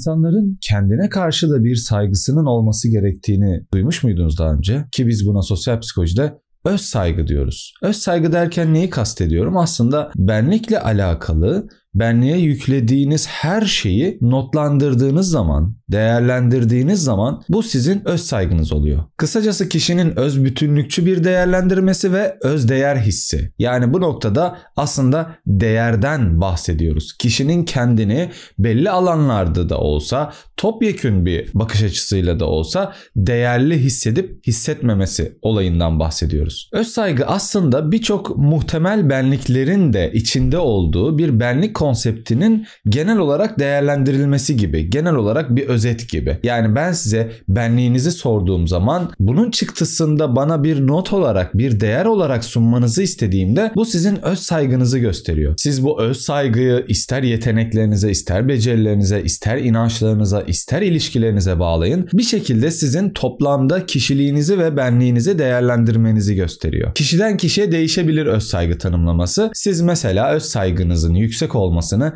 İnsanların kendine karşı da bir saygısının olması gerektiğini duymuş muydunuz daha önce? Ki biz buna sosyal psikolojide öz saygı diyoruz. Öz saygı derken neyi kastediyorum? Aslında benlikle alakalı, benliğe yüklediğiniz her şeyi notlandırdığınız zaman, değerlendirdiğiniz zaman bu sizin öz saygınız oluyor. Kısacası kişinin öz bütünlükçü bir değerlendirmesi ve öz değer hissi. Yani bu noktada aslında değerden bahsediyoruz. Kişinin kendini belli alanlarda da olsa, topyekün bir bakış açısıyla da olsa değerli hissedip hissetmemesi olayından bahsediyoruz. Öz saygı aslında birçok muhtemel benliklerin de içinde olduğu bir benlik konseptinin genel olarak değerlendirilmesi gibi, genel olarak bir özet gibi. Yani ben size benliğinizi sorduğum zaman bunun çıktısında bana bir not olarak, bir değer olarak sunmanızı istediğimde bu sizin öz saygınızı gösteriyor. Siz bu öz saygıyı ister yeteneklerinize, ister becerilerinize, ister inançlarınıza, ister ilişkilerinize bağlayın. Bir şekilde sizin toplamda kişiliğinizi ve benliğinizi değerlendirmenizi gösteriyor. Kişiden kişiye değişebilir öz saygı tanımlaması. Siz mesela öz saygınızın yüksek olmasını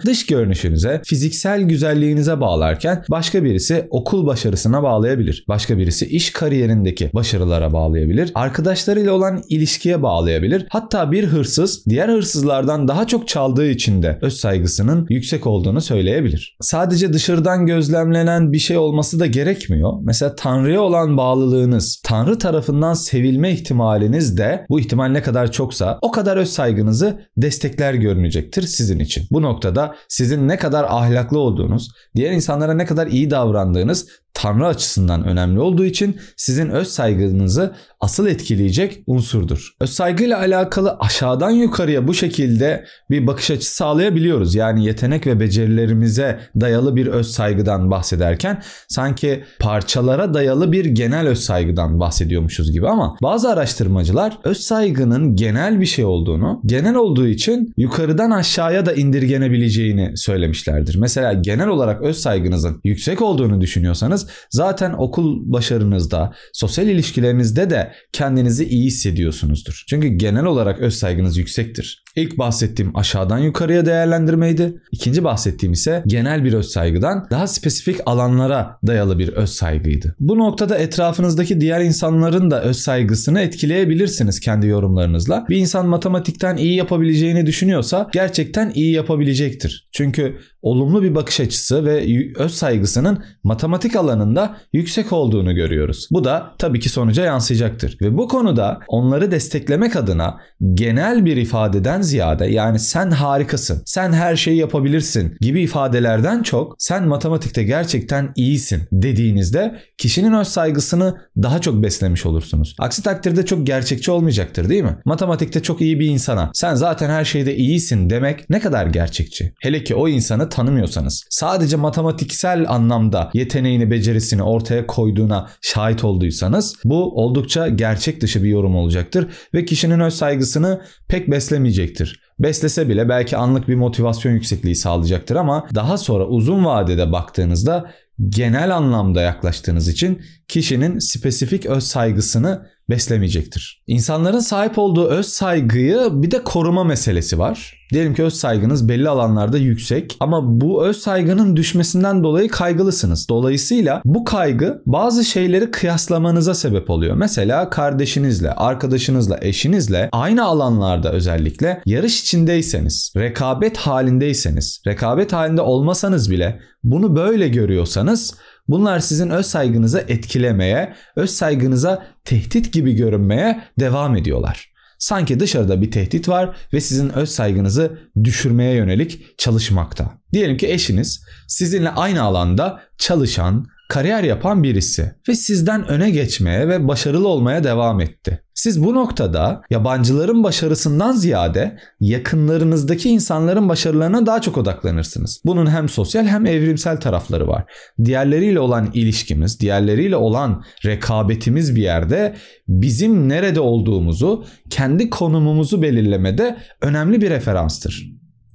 dış görünüşünüze, fiziksel güzelliğinize bağlarken başka birisi okul başarısına bağlayabilir. Başka birisi iş kariyerindeki başarılara bağlayabilir. Arkadaşlarıyla olan ilişkiye bağlayabilir. Hatta bir hırsız diğer hırsızlardan daha çok çaldığı için de öz saygısının yüksek olduğunu söyleyebilir. Sadece dışarıdan gözlemlenen bir şey olması da gerekmiyor. Mesela Tanrı'ya olan bağlılığınız, Tanrı tarafından sevilme ihtimaliniz de, bu ihtimal ne kadar çoksa o kadar öz saygınızı destekler görünecektir sizin için. Bu noktada sizin ne kadar ahlaklı olduğunuz, diğer insanlara ne kadar iyi davrandığınız Tanrı açısından önemli olduğu için sizin öz saygınızı asıl etkileyecek unsurdur. Öz saygıyla alakalı aşağıdan yukarıya bu şekilde bir bakış açısı sağlayabiliyoruz. Yani yetenek ve becerilerimize dayalı bir öz saygıdan bahsederken sanki parçalara dayalı bir genel öz saygıdan bahsediyormuşuz gibi, ama bazı araştırmacılar öz saygının genel bir şey olduğunu, genel olduğu için yukarıdan aşağıya da indirgenebileceğini söylemişlerdir. Mesela genel olarak öz saygınızın yüksek olduğunu düşünüyorsanız zaten okul başarınızda, sosyal ilişkilerinizde de kendinizi iyi hissediyorsunuzdur. Çünkü genel olarak öz saygınız yüksektir. İlk bahsettiğim aşağıdan yukarıya değerlendirmeydi. İkinci bahsettiğim ise genel bir öz saygıdan daha spesifik alanlara dayalı bir öz saygıydı. Bu noktada etrafınızdaki diğer insanların da öz saygısını etkileyebilirsiniz kendi yorumlarınızla. Bir insan matematikten iyi yapabileceğini düşünüyorsa gerçekten iyi yapabilecektir. Çünkü olumlu bir bakış açısı ve öz saygısının matematik alanında yüksek olduğunu görüyoruz. Bu da tabii ki sonuca yansıyacaktır. Ve bu konuda onları desteklemek adına genel bir ifadeden ziyade, yani sen harikasın, sen her şeyi yapabilirsin gibi ifadelerden çok sen matematikte gerçekten iyisin dediğinizde kişinin öz saygısını daha çok beslemiş olursunuz. Aksi takdirde çok gerçekçi olmayacaktır, değil mi? Matematikte çok iyi bir insana sen zaten her şeyde iyisin demek ne kadar gerçekçi? Hele ki o insanı tanımıyorsanız, sadece matematiksel anlamda yeteneğini, becerisini ortaya koyduğuna şahit olduysanız bu oldukça gerçek dışı bir yorum olacaktır ve kişinin öz saygısını pek beslemeyecektir. Beslese bile belki anlık bir motivasyon yüksekliği sağlayacaktır, ama daha sonra uzun vadede baktığınızda genel anlamda yaklaştığınız için kişinin spesifik öz saygısını beslemeyecektir. İnsanların sahip olduğu öz saygıyı bir de koruma meselesi var. Diyelim ki öz saygınız belli alanlarda yüksek ama bu öz saygının düşmesinden dolayı kaygılısınız. Dolayısıyla bu kaygı bazı şeyleri kıyaslamanıza sebep oluyor. Mesela kardeşinizle, arkadaşınızla, eşinizle aynı alanlarda, özellikle yarış içindeyseniz, rekabet halindeyseniz, rekabet halinde olmasanız bile bunu böyle görüyorsanız bunlar sizin öz saygınıza etkilemeye, öz saygınıza tehdit gibi görünmeye devam ediyorlar. Sanki dışarıda bir tehdit var ve sizin öz saygınızı düşürmeye yönelik çalışmakta. Diyelim ki eşiniz sizinle aynı alanda çalışan, kariyer yapan birisi ve sizden öne geçmeye ve başarılı olmaya devam etti. Siz bu noktada yabancıların başarısından ziyade yakınlarınızdaki insanların başarılarına daha çok odaklanırsınız. Bunun hem sosyal hem evrimsel tarafları var. Diğerleriyle olan ilişkimiz, diğerleriyle olan rekabetimiz bir yerde bizim nerede olduğumuzu, kendi konumumuzu belirlemede önemli bir referanstır.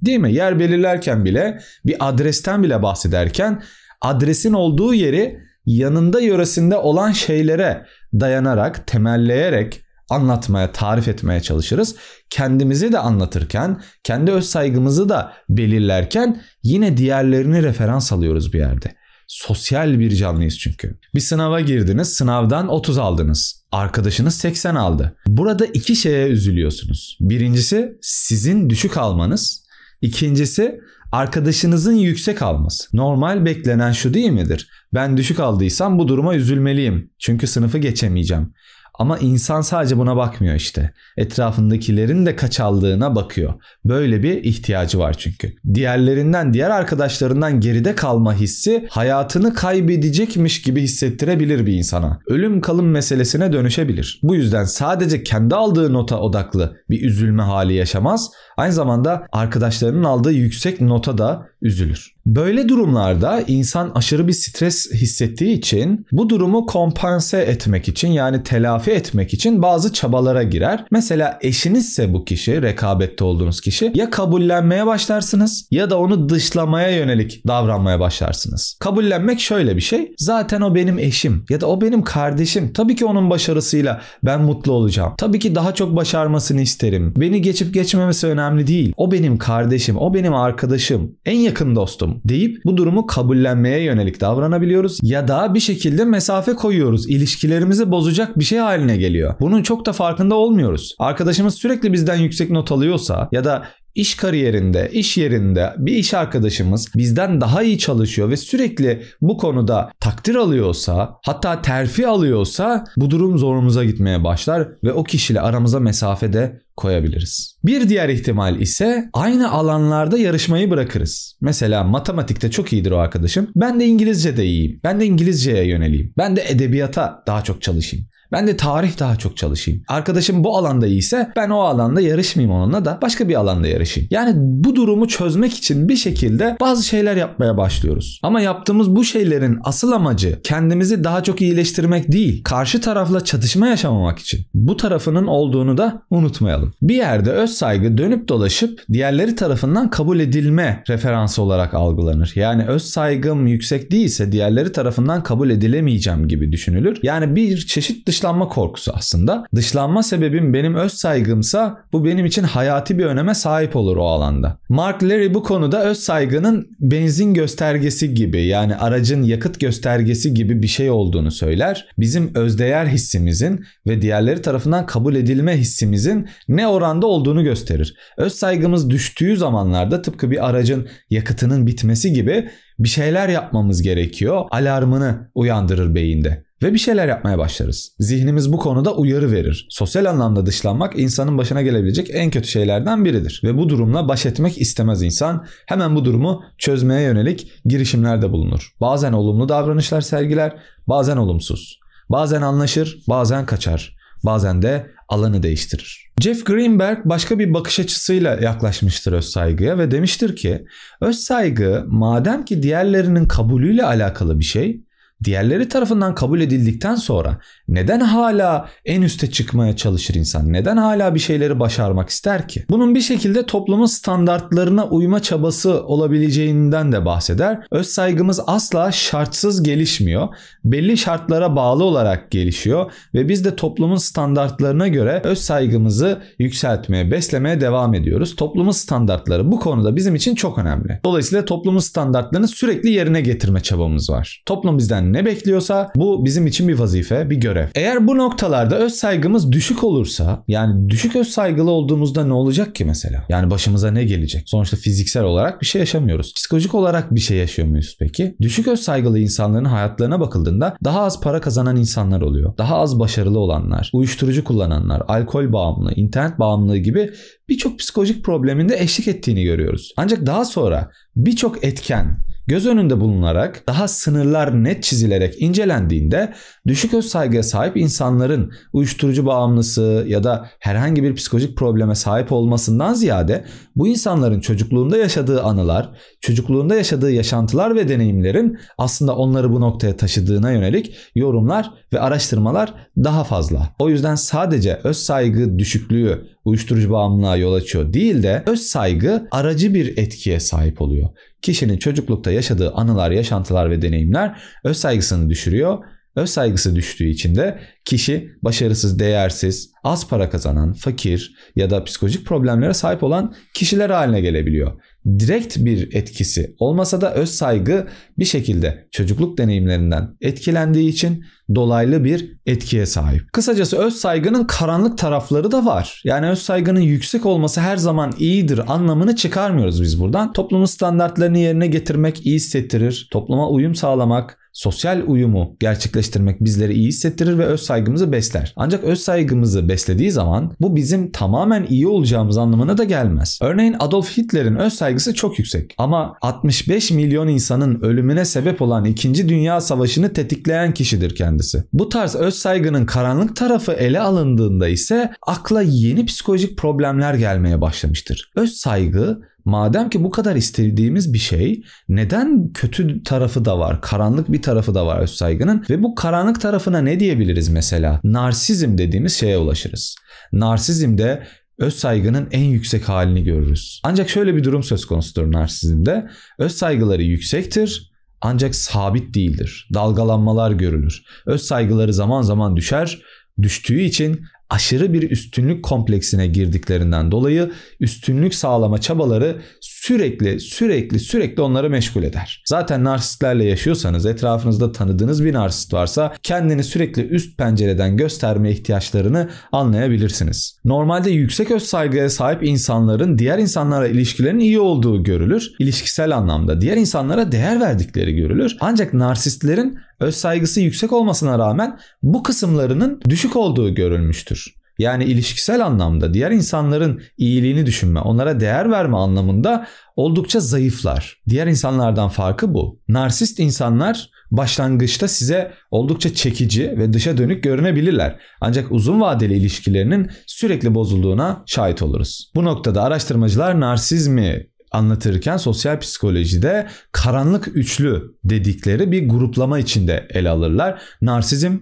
Değil mi? Yer belirlerken bile, bir adresten bile bahsederken adresin olduğu yeri yanında, yöresinde olan şeylere dayanarak, temelleyerek anlatmaya, tarif etmeye çalışırız. Kendimizi de anlatırken, kendi öz saygımızı da belirlerken yine diğerlerini referans alıyoruz bir yerde. Sosyal bir canlıyız çünkü. Bir sınava girdiniz, sınavdan 30 aldınız. Arkadaşınız 80 aldı. Burada iki şeye üzülüyorsunuz. Birincisi sizin düşük almanız. İkincisi arkadaşınızın yüksek alması. Normal beklenen şu değil midir? Ben düşük aldıysam bu duruma üzülmeliyim. Çünkü sınıfı geçemeyeceğim. Ama insan sadece buna bakmıyor işte. Etrafındakilerin de kaç aldığına bakıyor. Böyle bir ihtiyacı var çünkü. Diğer arkadaşlarından geride kalma hissi hayatını kaybedecekmiş gibi hissettirebilir bir insana. Ölüm kalım meselesine dönüşebilir. Bu yüzden sadece kendi aldığı nota odaklı bir üzülme hali yaşamaz. Aynı zamanda arkadaşlarının aldığı yüksek nota da üzülür. Böyle durumlarda insan aşırı bir stres hissettiği için bu durumu kompanse etmek için, yani telafi etmek için bazı çabalara girer. Mesela eşinizse bu kişi, rekabette olduğunuz kişi, ya kabullenmeye başlarsınız ya da onu dışlamaya yönelik davranmaya başlarsınız. Kabullenmek şöyle bir şey: zaten o benim eşim ya da o benim kardeşim. Tabii ki onun başarısıyla ben mutlu olacağım. Tabii ki daha çok başarmasını isterim. Beni geçip geçmemesi önemli değil. O benim kardeşim, o benim arkadaşım, en yakın dostum deyip bu durumu kabullenmeye yönelik davranabiliyoruz ya da bir şekilde mesafe koyuyoruz. İlişkilerimizi bozacak bir şey haline geliyor. Bunun çok da farkında olmuyoruz. Arkadaşımız sürekli bizden yüksek not alıyorsa ya da İş kariyerinde, iş yerinde bir iş arkadaşımız bizden daha iyi çalışıyor ve sürekli bu konuda takdir alıyorsa, hatta terfi alıyorsa, bu durum zorumuza gitmeye başlar ve o kişiyle aramıza mesafe de koyabiliriz. Bir diğer ihtimal ise aynı alanlarda yarışmayı bırakırız. Mesela matematikte çok iyidir o arkadaşım. Ben de İngilizce'de iyiyim. Ben de İngilizce'ye yöneleyim. Ben de edebiyata daha çok çalışayım. Ben de tarih daha çok çalışayım. Arkadaşım bu alanda iyiyse ben o alanda yarışmayayım onunla da başka bir alanda yarışayım. Yani bu durumu çözmek için bir şekilde bazı şeyler yapmaya başlıyoruz. Ama yaptığımız bu şeylerin asıl amacı kendimizi daha çok iyileştirmek değil, karşı tarafla çatışma yaşamamak için. Bu tarafının olduğunu da unutmayalım. Bir yerde öz saygı dönüp dolaşıp diğerleri tarafından kabul edilme referansı olarak algılanır. Yani öz saygım yüksek değilse diğerleri tarafından kabul edilemeyeceğim gibi düşünülür. Yani bir çeşit dışlanma korkusu aslında. Dışlanma sebebim benim öz saygımsa bu benim için hayati bir öneme sahip olur o alanda. Mark Leary bu konuda öz saygının benzin göstergesi gibi, yani aracın yakıt göstergesi gibi bir şey olduğunu söyler. Bizim özdeğer hissimizin ve diğerleri tarafından kabul edilme hissimizin ne oranda olduğunu gösterir. Öz saygımız düştüğü zamanlarda tıpkı bir aracın yakıtının bitmesi gibi bir şeyler yapmamız gerekiyor. Alarmını uyandırır beyinde. Ve bir şeyler yapmaya başlarız. Zihnimiz bu konuda uyarı verir. Sosyal anlamda dışlanmak insanın başına gelebilecek en kötü şeylerden biridir. Ve bu durumla baş etmek istemez insan. Hemen bu durumu çözmeye yönelik girişimlerde bulunur. Bazen olumlu davranışlar sergiler, bazen olumsuz. Bazen anlaşır, bazen kaçar. Bazen de alanı değiştirir. Jeff Greenberg başka bir bakış açısıyla yaklaşmıştır öz saygıya ve demiştir ki, öz saygı madem ki diğerlerinin kabulüyle alakalı bir şey, diğerleri tarafından kabul edildikten sonra neden hala en üste çıkmaya çalışır insan? Neden hala bir şeyleri başarmak ister ki? Bunun bir şekilde toplumun standartlarına uyma çabası olabileceğinden de bahseder. Öz saygımız asla şartsız gelişmiyor. Belli şartlara bağlı olarak gelişiyor ve biz de toplumun standartlarına göre öz saygımızı yükseltmeye, beslemeye devam ediyoruz. Toplumun standartları bu konuda bizim için çok önemli. Dolayısıyla toplumun standartlarını sürekli yerine getirme çabamız var. Toplum bizden ne bekliyorsa bu bizim için bir vazife, bir görev. Eğer bu noktalarda öz saygımız düşük olursa, yani düşük öz saygılı olduğumuzda ne olacak ki mesela? Yani başımıza ne gelecek? Sonuçta fiziksel olarak bir şey yaşamıyoruz. Psikolojik olarak bir şey yaşıyor muyuz peki? Düşük öz saygılı insanların hayatlarına bakıldığında daha az para kazanan insanlar oluyor. Daha az başarılı olanlar, uyuşturucu kullananlar, alkol bağımlılığı, internet bağımlılığı gibi birçok psikolojik probleminde eşlik ettiğini görüyoruz. Ancak daha sonra birçok etken göz önünde bulunarak, daha sınırlar net çizilerek incelendiğinde düşük öz saygıya sahip insanların uyuşturucu bağımlısı ya da herhangi bir psikolojik probleme sahip olmasından ziyade bu insanların çocukluğunda yaşadığı anılar, çocukluğunda yaşadığı yaşantılar ve deneyimlerin aslında onları bu noktaya taşıdığına yönelik yorumlar ve araştırmalar daha fazla. O yüzden sadece öz saygı düşüklüğü uyuşturucu bağımlılığa yol açıyor değil de öz saygı aracı bir etkiye sahip oluyor. Kişinin çocuklukta yaşadığı anılar, yaşantılar ve deneyimler öz saygısını düşürüyor Öz saygısı düştüğü için de kişi başarısız, değersiz, az para kazanan, fakir ya da psikolojik problemlere sahip olan kişiler haline gelebiliyor. Direkt bir etkisi olmasa da öz saygı bir şekilde çocukluk deneyimlerinden etkilendiği için dolaylı bir etkiye sahip. Kısacası öz saygının karanlık tarafları da var. Yani öz saygının yüksek olması her zaman iyidir anlamını çıkarmıyoruz biz buradan. Toplumun standartlarını yerine getirmek iyi hissettirir, topluma uyum sağlamak, sosyal uyumu gerçekleştirmek bizleri iyi hissettirir ve öz saygımızı besler. Ancak öz saygımızı beslediği zaman bu bizim tamamen iyi olacağımız anlamına da gelmez. Örneğin Adolf Hitler'in öz saygısı çok yüksek ama 65 milyon insanın ölümüne sebep olan 2. Dünya Savaşı'nı tetikleyen kişidir kendisi. Bu tarz öz saygının karanlık tarafı ele alındığında ise akla yeni psikolojik problemler gelmeye başlamıştır. Öz saygı, madem ki bu kadar istediğimiz bir şey, neden kötü tarafı da var, karanlık bir tarafı da var özsaygının ve bu karanlık tarafına ne diyebiliriz mesela? Narsizm dediğimiz şeye ulaşırız. Narsizmde özsaygının en yüksek halini görürüz. Ancak şöyle bir durum söz konusudur narsizmde. Özsaygıları yüksektir ancak sabit değildir. Dalgalanmalar görülür. Özsaygıları zaman zaman düşer. Düştüğü için aşırı bir üstünlük kompleksine girdiklerinden dolayı üstünlük sağlama çabaları sürekli onları meşgul eder. Zaten narsistlerle yaşıyorsanız, etrafınızda tanıdığınız bir narsist varsa kendini sürekli üst pencereden gösterme ihtiyaçlarını anlayabilirsiniz. Normalde yüksek özsaygıya sahip insanların diğer insanlara ilişkilerinin iyi olduğu görülür. İlişkisel anlamda diğer insanlara değer verdikleri görülür. Ancak narsistlerin özsaygısı yüksek olmasına rağmen bu kısımlarının düşük olduğu görülmüştür. Yani ilişkisel anlamda diğer insanların iyiliğini düşünme, onlara değer verme anlamında oldukça zayıflar. Diğer insanlardan farkı bu. Narsist insanlar başlangıçta size oldukça çekici ve dışa dönük görünebilirler. Ancak uzun vadeli ilişkilerinin sürekli bozulduğuna şahit oluruz. Bu noktada araştırmacılar narsizmi anlatırken sosyal psikolojide karanlık üçlü dedikleri bir gruplama içinde ele alırlar. Narsizm,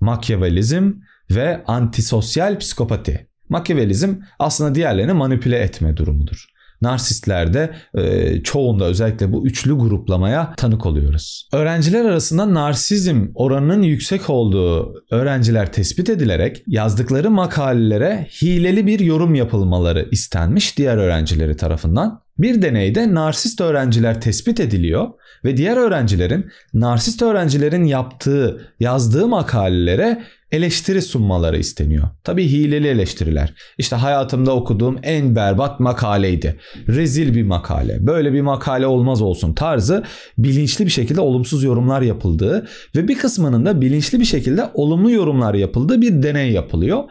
makyavelizm ve antisosyal psikopati. Makyavelizm aslında diğerlerini manipüle etme durumudur. Narsistlerde çoğunda özellikle bu üçlü gruplamaya tanık oluyoruz. Öğrenciler arasında narsizm oranının yüksek olduğu öğrenciler tespit edilerek yazdıkları makalelere hileli bir yorum yapılmaları istenmiş diğer öğrencileri tarafından. Bir deneyde narsist öğrenciler tespit ediliyor ve diğer öğrencilerin narsist öğrencilerin yazdığı makalelere eleştiri sunmaları isteniyor. Tabii hileli eleştiriler. İşte hayatımda okuduğum en berbat makaleydi. Rezil bir makale. Böyle bir makale olmaz olsun tarzı bilinçli bir şekilde olumsuz yorumlar yapıldığı ve bir kısmının da bilinçli bir şekilde olumlu yorumlar yapıldığı bir deney yapılıyor.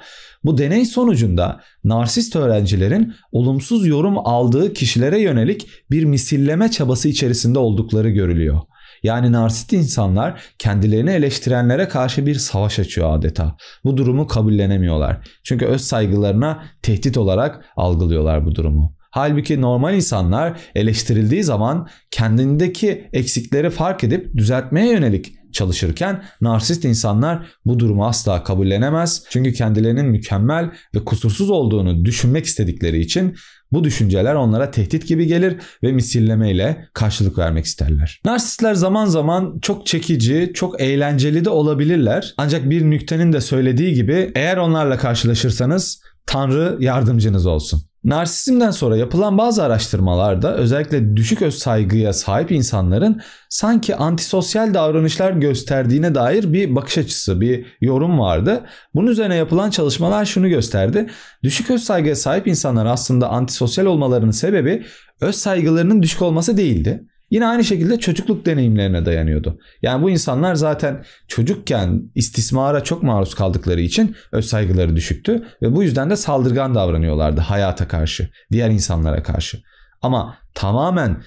Bu deney sonucunda narsist öğrencilerin olumsuz yorum aldığı kişilere yönelik bir misilleme çabası içerisinde oldukları görülüyor. Yani narsist insanlar kendilerini eleştirenlere karşı bir savaş açıyor adeta. Bu durumu kabullenemiyorlar. Çünkü öz saygılarına tehdit olarak algılıyorlar bu durumu. Halbuki normal insanlar eleştirildiği zaman kendindeki eksikleri fark edip düzeltmeye yönelik çalışırken narsist insanlar bu durumu asla kabullenemez. Çünkü kendilerinin mükemmel ve kusursuz olduğunu düşünmek istedikleri için bu düşünceler onlara tehdit gibi gelir ve misillemeyle karşılık vermek isterler. Narsistler zaman zaman çok çekici, çok eğlenceli de olabilirler. Ancak bir nüktenin de söylediği gibi eğer onlarla karşılaşırsanız Tanrı yardımcınız olsun. Narsizmden sonra yapılan bazı araştırmalarda özellikle düşük öz saygıya sahip insanların sanki antisosyal davranışlar gösterdiğine dair bir bakış açısı, bir yorum vardı. Bunun üzerine yapılan çalışmalar şunu gösterdi. Düşük öz saygıya sahip insanlar aslında antisosyal olmalarının sebebi öz saygılarının düşük olması değildi. Yine aynı şekilde çocukluk deneyimlerine dayanıyordu. Yani bu insanlar zaten çocukken istismara çok maruz kaldıkları için öz saygıları düşüktü ve bu yüzden de saldırgan davranıyorlardı hayata karşı, diğer insanlara karşı. Ama tamamen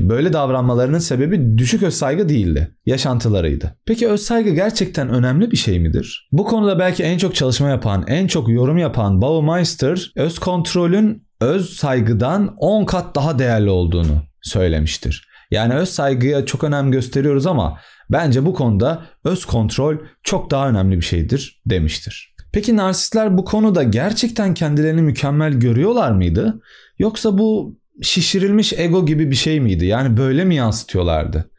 böyle davranmalarının sebebi düşük özsaygı değildi, yaşantılarıydı. Peki özsaygı gerçekten önemli bir şey midir? Bu konuda belki en çok çalışma yapan, en çok yorum yapan Baumeister, öz kontrolün öz saygıdan 10 kat daha değerli olduğunu söylemiştir. Yani öz saygıya çok önem gösteriyoruz ama bence bu konuda öz kontrol çok daha önemli bir şeydir demiştir. Peki narsistler bu konuda gerçekten kendilerini mükemmel görüyorlar mıydı? Yoksa bu şişirilmiş ego gibi bir şey miydi? Yani böyle mi yansıtıyorlardı?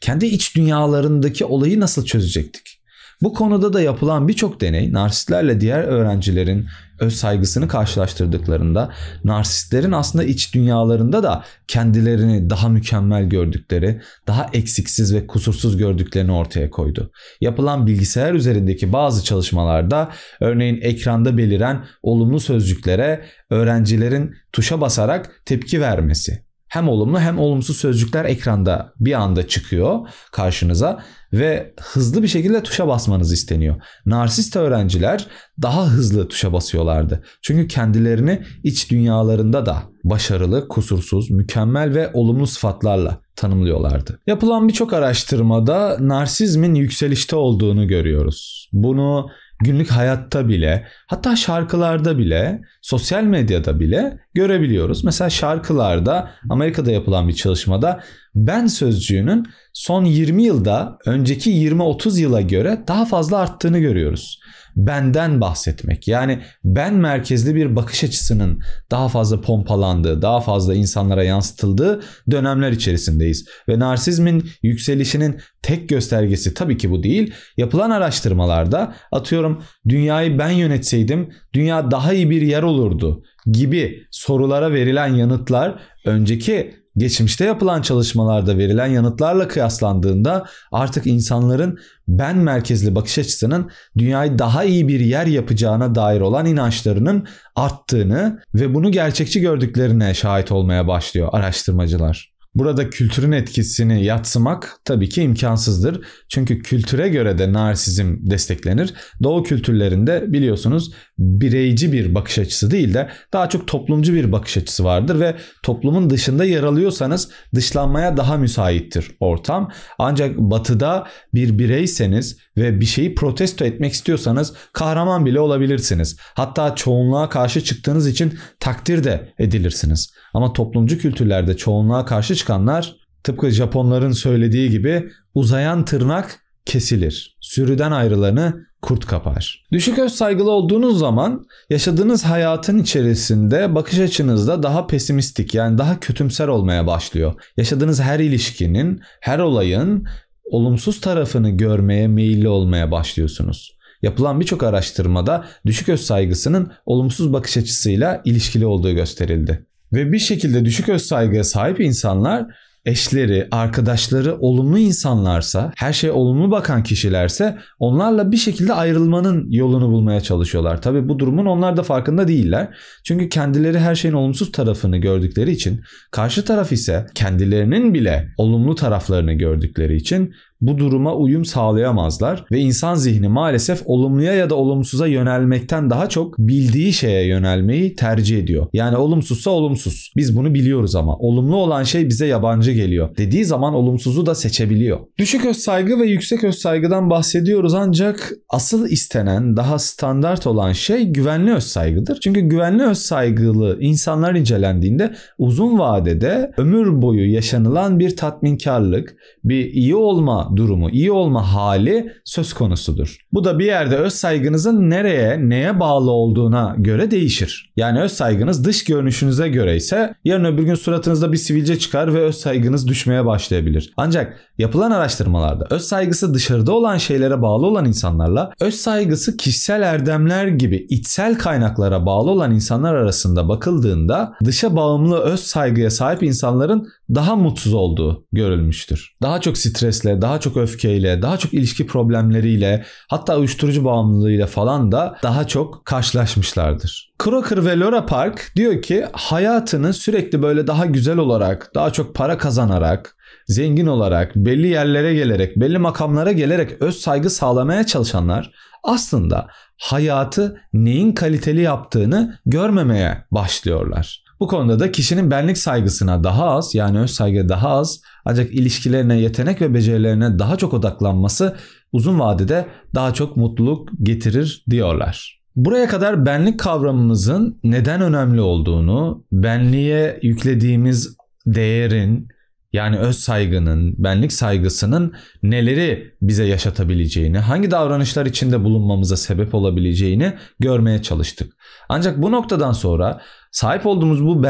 Kendi iç dünyalarındaki olayı nasıl çözecektik? Bu konuda da yapılan birçok deney narsistlerle diğer öğrencilerin öz saygısını karşılaştırdıklarında narsistlerin aslında iç dünyalarında da kendilerini daha mükemmel gördükleri, daha eksiksiz ve kusursuz gördüklerini ortaya koydu. Yapılan bilgisayar üzerindeki bazı çalışmalarda örneğin ekranda beliren olumlu sözcüklere öğrencilerin tuşa basarak tepki vermesi. Hem olumlu hem olumsuz sözcükler ekranda bir anda çıkıyor karşınıza ve hızlı bir şekilde tuşa basmanız isteniyor. Narsist öğrenciler daha hızlı tuşa basıyorlardı. Çünkü kendilerini iç dünyalarında da başarılı, kusursuz, mükemmel ve olumlu sıfatlarla tanımlıyorlardı. Yapılan birçok araştırmada narsizmin yükselişte olduğunu görüyoruz. Bunu günlük hayatta bile, hatta şarkılarda bile, sosyal medyada bile görebiliyoruz. Mesela şarkılarda Amerika'da yapılan bir çalışmada ben sözcüğünün son 20 yılda önceki 20-30 yıla göre daha fazla arttığını görüyoruz. Benden bahsetmek, yani ben merkezli bir bakış açısının daha fazla pompalandığı, daha fazla insanlara yansıtıldığı dönemler içerisindeyiz. Ve narsizmin yükselişinin tek göstergesi tabii ki bu değil. Yapılan araştırmalarda atıyorum dünyayı ben yönetseydim dünya daha iyi bir yer olurdu gibi sorulara verilen yanıtlar önceki geçmişte yapılan çalışmalarda verilen yanıtlarla kıyaslandığında artık insanların ben merkezli bakış açısının dünyayı daha iyi bir yer yapacağına dair olan inançlarının arttığını ve bunu gerçekçi gördüklerine şahit olmaya başlıyor araştırmacılar. Burada kültürün etkisini yadsımak tabii ki imkansızdır. Çünkü kültüre göre de narsizm desteklenir. Doğu kültürlerinde biliyorsunuz bireyci bir bakış açısı değil de daha çok toplumcu bir bakış açısı vardır ve toplumun dışında yer alıyorsanız dışlanmaya daha müsaittir ortam. Ancak batıda bir bireyseniz ve bir şeyi protesto etmek istiyorsanız kahraman bile olabilirsiniz. Hatta çoğunluğa karşı çıktığınız için takdir de edilirsiniz. Ama toplumcu kültürlerde çoğunluğa karşı çıkanlar tıpkı Japonların söylediği gibi uzayan tırnak kesilir. Sürüden ayrılanı kurt kapar. Düşük öz saygılı olduğunuz zaman yaşadığınız hayatın içerisinde bakış açınız da daha pesimistik, yani daha kötümser olmaya başlıyor. Yaşadığınız her ilişkinin, her olayın olumsuz tarafını görmeye meyilli olmaya başlıyorsunuz. Yapılan birçok araştırmada düşük öz saygısının olumsuz bakış açısıyla ilişkili olduğu gösterildi. Ve bir şekilde düşük özsaygıya sahip insanlar eşleri, arkadaşları olumlu insanlarsa, her şeye olumlu bakan kişilerse onlarla bir şekilde ayrılmanın yolunu bulmaya çalışıyorlar. Tabii bu durumun onlar da farkında değiller. Çünkü kendileri her şeyin olumsuz tarafını gördükleri için, karşı taraf ise kendilerinin bile olumlu taraflarını gördükleri için bu duruma uyum sağlayamazlar ve insan zihni maalesef olumluya ya da olumsuza yönelmekten daha çok bildiği şeye yönelmeyi tercih ediyor. Yani olumsuzsa olumsuz. Biz bunu biliyoruz ama olumlu olan şey bize yabancı geliyor dediği zaman olumsuzu da seçebiliyor. Düşük özsaygı ve yüksek özsaygıdan bahsediyoruz ancak asıl istenen, daha standart olan şey güvenli özsaygıdır. Çünkü güvenli özsaygılı insanlar incelendiğinde uzun vadede ömür boyu yaşanılan bir tatminkarlık, bir iyi olma durumu, iyi olma hali söz konusudur. Bu da bir yerde öz saygınızın nereye, neye bağlı olduğuna göre değişir. Yani öz saygınız dış görünüşünüze göre ise yarın öbür gün suratınızda bir sivilce çıkar ve öz saygınız düşmeye başlayabilir. Ancak yapılan araştırmalarda öz saygısı dışarıda olan şeylere bağlı olan insanlarla öz saygısı kişisel erdemler gibi içsel kaynaklara bağlı olan insanlar arasında bakıldığında dışa bağımlı öz saygıya sahip insanların daha mutsuz olduğu görülmüştür. Daha çok stresle, daha çok öfkeyle, daha çok ilişki problemleriyle, hatta uyuşturucu bağımlılığıyla falan da daha çok karşılaşmışlardır. Crocker ve Lola Park diyor ki hayatını sürekli böyle daha güzel olarak, daha çok para kazanarak, zengin olarak, belli yerlere gelerek, belli makamlara gelerek öz saygı sağlamaya çalışanlar aslında hayatı neyin kaliteli yaptığını görmemeye başlıyorlar. Bu konuda da kişinin benlik saygısına daha az, yani öz saygıya daha az, ancak ilişkilerine, yetenek ve becerilerine daha çok odaklanması uzun vadede daha çok mutluluk getirir diyorlar. Buraya kadar benlik kavramımızın neden önemli olduğunu, benliğe yüklediğimiz değerin, yani öz saygının, benlik saygısının neleri bize yaşatabileceğini, hangi davranışlar içinde bulunmamıza sebep olabileceğini görmeye çalıştık. Ancak bu noktadan sonra sahip olduğumuz bu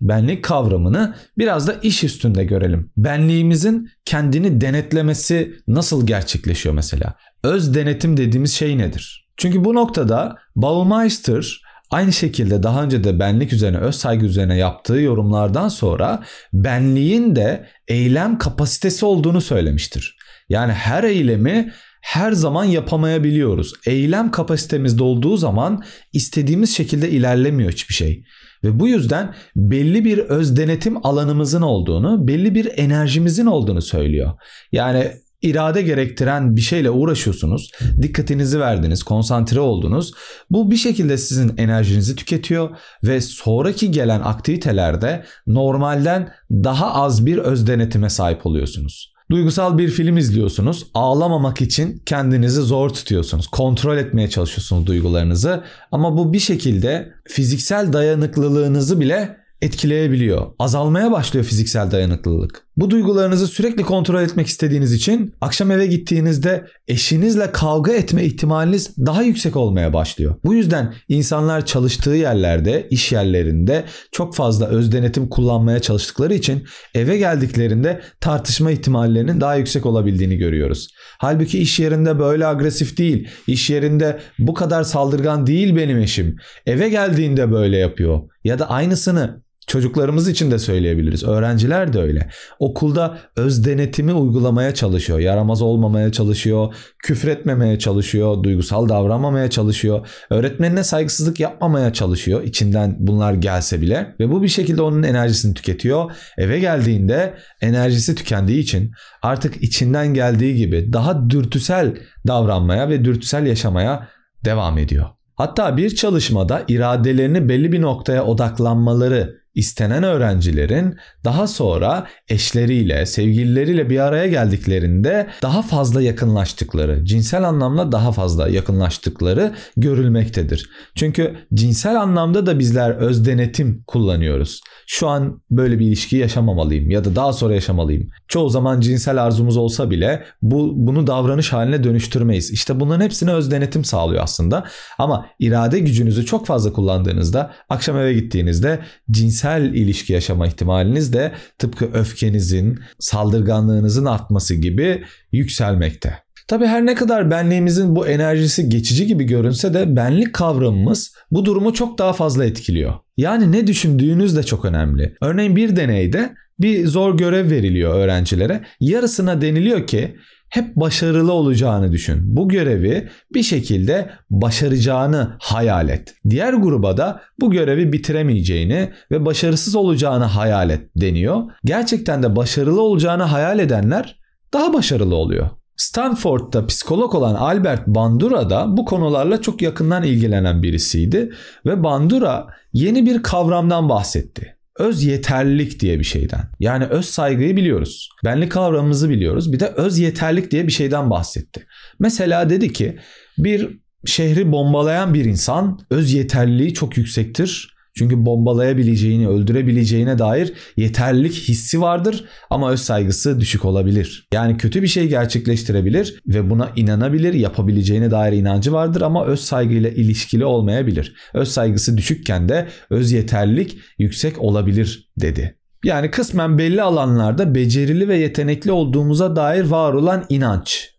benlik kavramını biraz da iş üstünde görelim. Benliğimizin kendini denetlemesi nasıl gerçekleşiyor mesela? öz denetim dediğimiz şey nedir? Çünkü bu noktada Baumeister aynı şekilde daha önce de benlik üzerine, öz saygı üzerine yaptığı yorumlardan sonra benliğin de eylem kapasitesi olduğunu söylemiştir. Yani her eylemi her zaman yapamayabiliyoruz. Eylem kapasitemizde olduğu zaman istediğimiz şekilde ilerlemiyor hiçbir şey. Ve bu yüzden belli bir öz denetim alanımızın olduğunu, belli bir enerjimizin olduğunu söylüyor. Yani irade gerektiren bir şeyle uğraşıyorsunuz, dikkatinizi verdiniz, konsantre oldunuz. Bu bir şekilde sizin enerjinizi tüketiyor ve sonraki gelen aktivitelerde normalden daha az bir öz denetime sahip oluyorsunuz. Duygusal bir film izliyorsunuz. Ağlamamak için kendinizi zor tutuyorsunuz. Kontrol etmeye çalışıyorsunuz duygularınızı. Ama bu bir şekilde fiziksel dayanıklılığınızı bile etkileyebiliyor. Azalmaya başlıyor fiziksel dayanıklılık. Bu duygularınızı sürekli kontrol etmek istediğiniz için akşam eve gittiğinizde eşinizle kavga etme ihtimaliniz daha yüksek olmaya başlıyor. Bu yüzden insanlar çalıştığı yerlerde, iş yerlerinde çok fazla özdenetim kullanmaya çalıştıkları için eve geldiklerinde tartışma ihtimallerinin daha yüksek olabildiğini görüyoruz. Halbuki iş yerinde böyle agresif değil, iş yerinde bu kadar saldırgan değil benim eşim. Eve geldiğinde böyle yapıyor ya da aynısını çocuklarımız için de söyleyebiliriz. Öğrenciler de öyle. Okulda öz denetimi uygulamaya çalışıyor. Yaramaz olmamaya çalışıyor. Küfretmemeye çalışıyor. Duygusal davranmamaya çalışıyor. Öğretmenine saygısızlık yapmamaya çalışıyor. İçinden bunlar gelse bile. Ve bu bir şekilde onun enerjisini tüketiyor. Eve geldiğinde enerjisi tükendiği için artık içinden geldiği gibi daha dürtüsel davranmaya ve dürtüsel yaşamaya devam ediyor. Hatta bir çalışmada iradelerini belli bir noktaya odaklanmaları İstenen öğrencilerin daha sonra eşleriyle, sevgilileriyle bir araya geldiklerinde daha fazla yakınlaştıkları, cinsel anlamda daha fazla yakınlaştıkları görülmektedir. Çünkü cinsel anlamda da bizler öz denetim kullanıyoruz. Şu an böyle bir ilişki yaşamamalıyım ya da daha sonra yaşamalıyım. Çoğu zaman cinsel arzumuz olsa bile bunu davranış haline dönüştürmeyiz. İşte bunların hepsine öz denetim sağlıyor aslında. Ama irade gücünüzü çok fazla kullandığınızda, akşam eve gittiğinizde cinsel ilişki yaşama ihtimaliniz de tıpkı öfkenizin, saldırganlığınızın artması gibi yükselmekte. Tabii her ne kadar benliğimizin bu enerjisi geçici gibi görünse de benlik kavramımız bu durumu çok daha fazla etkiliyor. Yani ne düşündüğünüz de çok önemli. Örneğin bir deneyde bir zor görev veriliyor öğrencilere. Yarısına deniliyor ki hep başarılı olacağını düşün. Bu görevi bir şekilde başaracağını hayal et. Diğer gruba da bu görevi bitiremeyeceğini ve başarısız olacağını hayal et deniyor. Gerçekten de başarılı olacağını hayal edenler daha başarılı oluyor. Stanford'da psikolog olan Albert Bandura da bu konularla çok yakından ilgilenen birisiydi ve Bandura yeni bir kavramdan bahsetti. Öz yeterlilik diye bir şeyden. Yani öz saygıyı biliyoruz. Benlik kavramımızı biliyoruz. Bir de öz yeterlilik diye bir şeyden bahsetti. Mesela dedi ki bir şehri bombalayan bir insan öz yeterliliği çok yüksektir. Çünkü bombalayabileceğini, öldürebileceğine dair yeterlilik hissi vardır ama öz saygısı düşük olabilir. Yani kötü bir şey gerçekleştirebilir ve buna inanabilir, yapabileceğine dair inancı vardır ama öz saygıyla ilişkili olmayabilir. Öz saygısı düşükken de öz yeterlilik yüksek olabilir dedi. Yani kısmen belli alanlarda becerili ve yetenekli olduğumuza dair var olan inanç.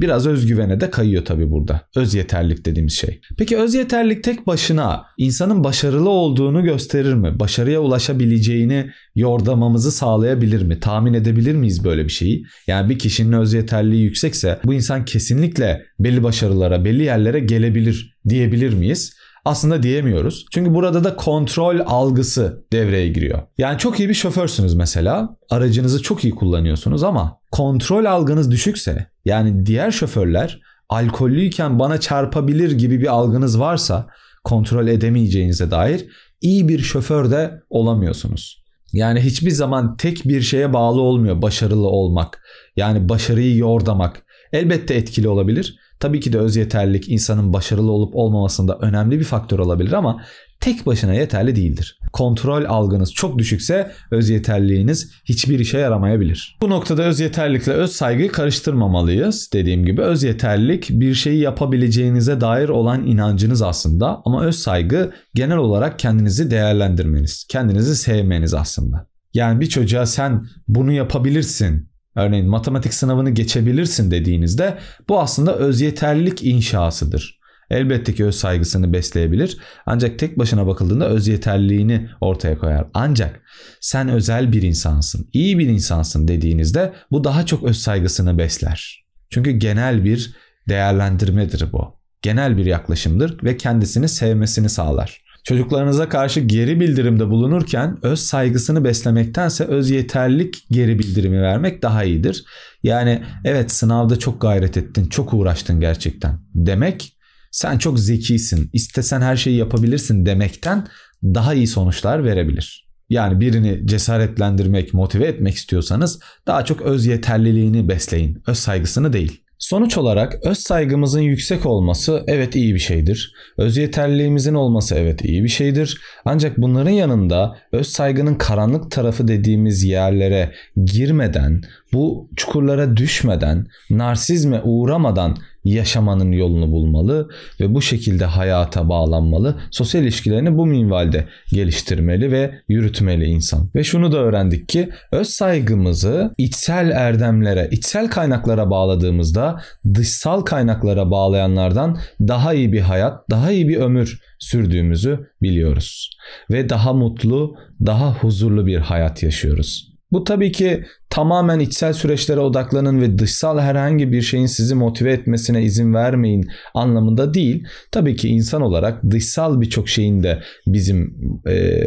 Biraz özgüvene de kayıyor tabii burada. Öz yeterlilik dediğimiz şey. Peki öz yeterlilik tek başına insanın başarılı olduğunu gösterir mi? Başarıya ulaşabileceğini yordamamızı sağlayabilir mi? Tahmin edebilir miyiz böyle bir şeyi? Yani bir kişinin öz yeterliliği yüksekse bu insan kesinlikle belli başarılara, belli yerlere gelebilir diyebilir miyiz? Aslında diyemiyoruz. Çünkü burada da kontrol algısı devreye giriyor. Yani çok iyi bir şoförsünüz mesela. Aracınızı çok iyi kullanıyorsunuz ama kontrol algınız düşükse, yani diğer şoförler alkollüyken bana çarpabilir gibi bir algınız varsa kontrol edemeyeceğinize dair iyi bir şoför de olamıyorsunuz. Yani hiçbir zaman tek bir şeye bağlı olmuyor başarılı olmak. Yani başarıyı yordamak. Elbette etkili olabilir. Tabii ki de öz yeterlilik insanın başarılı olup olmamasında önemli bir faktör olabilir ama tek başına yeterli değildir. Kontrol algınız çok düşükse öz yeterliliğiniz hiçbir işe yaramayabilir. Bu noktada öz yeterlilikle öz saygıyı karıştırmamalıyız. Dediğim gibi öz yeterlilik bir şeyi yapabileceğinize dair olan inancınız aslında ama öz saygı genel olarak kendinizi değerlendirmeniz, kendinizi sevmeniz aslında. Yani bir çocuğa sen bunu yapabilirsin örneğin matematik sınavını geçebilirsin dediğinizde bu aslında özyeterlilik inşasıdır. Elbette ki öz saygısını besleyebilir, ancak tek başına bakıldığında öz yeterliliğini ortaya koyar. Ancak sen özel bir insansın, iyi bir insansın dediğinizde bu daha çok öz saygısını besler. Çünkü genel bir değerlendirmedir bu. Genel bir yaklaşımdır ve kendisini sevmesini sağlar. Çocuklarınıza karşı geri bildirimde bulunurken öz saygısını beslemektense öz yeterlilik geri bildirimi vermek daha iyidir. Yani evet, sınavda çok gayret ettin, çok uğraştın gerçekten demek, sen çok zekisin, istesen her şeyi yapabilirsin demekten daha iyi sonuçlar verebilir. Yani birini cesaretlendirmek, motive etmek istiyorsanız daha çok öz yeterliliğini besleyin, öz saygısını değil. Sonuç olarak öz saygımızın yüksek olması evet iyi bir şeydir. Öz yeterliliğimizin olması evet iyi bir şeydir. Ancak bunların yanında öz saygının karanlık tarafı dediğimiz yerlere girmeden, bu çukurlara düşmeden, narsizme uğramadan yaşamanın yolunu bulmalı ve bu şekilde hayata bağlanmalı. Sosyal ilişkilerini bu minvalde geliştirmeli ve yürütmeli insan. Ve şunu da öğrendik ki öz saygımızı içsel erdemlere, içsel kaynaklara bağladığımızda dışsal kaynaklara bağlayanlardan daha iyi bir hayat, daha iyi bir ömür sürdüğümüzü biliyoruz. Ve daha mutlu, daha huzurlu bir hayat yaşıyoruz. Bu tabii ki tamamen içsel süreçlere odaklanın ve dışsal herhangi bir şeyin sizi motive etmesine izin vermeyin anlamında değil. Tabii ki insan olarak dışsal birçok şeyin de bizim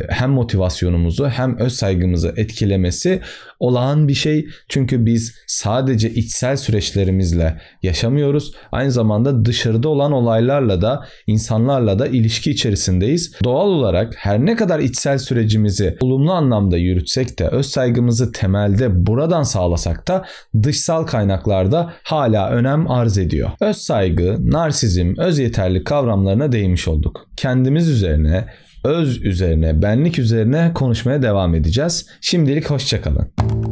hem motivasyonumuzu hem öz saygımızı etkilemesi olağan bir şey. Çünkü biz sadece içsel süreçlerimizle yaşamıyoruz. Aynı zamanda dışarıda olan olaylarla da, insanlarla da ilişki içerisindeyiz. Doğal olarak her ne kadar içsel sürecimizi olumlu anlamda yürütsek de, öz saygımızı temelde buradan sağlasak da dışsal kaynaklarda hala önem arz ediyor. Öz saygı, narsizm, öz yeterlilik kavramlarına değinmiş olduk. Kendimiz üzerine, öz üzerine, benlik üzerine konuşmaya devam edeceğiz. Şimdilik hoşça kalın.